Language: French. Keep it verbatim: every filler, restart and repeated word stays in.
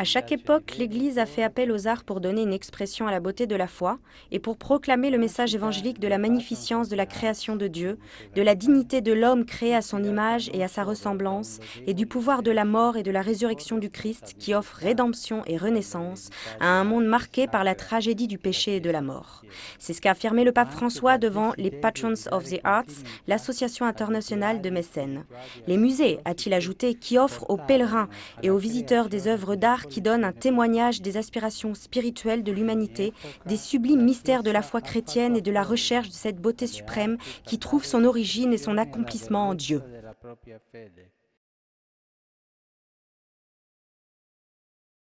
À chaque époque, l'Église a fait appel aux arts pour donner une expression à la beauté de la foi et pour proclamer le message évangélique de la magnificence de la création de Dieu, de la dignité de l'homme créé à son image et à sa ressemblance, et du pouvoir de la mort et de la résurrection du Christ qui offre rédemption et renaissance à un monde marqué par la tragédie du péché et de la mort. C'est ce qu'a affirmé le pape François devant les Patrons of the Arts, l'association internationale de mécènes. Les musées, a-t-il ajouté, qui offrent aux pèlerins et aux visiteurs des œuvres d'art qui donnent un témoignage des aspirations spirituelles de l'humanité, des sublimes mystères de la foi chrétienne et de la recherche de cette beauté suprême qui trouve son origine et son accomplissement en Dieu.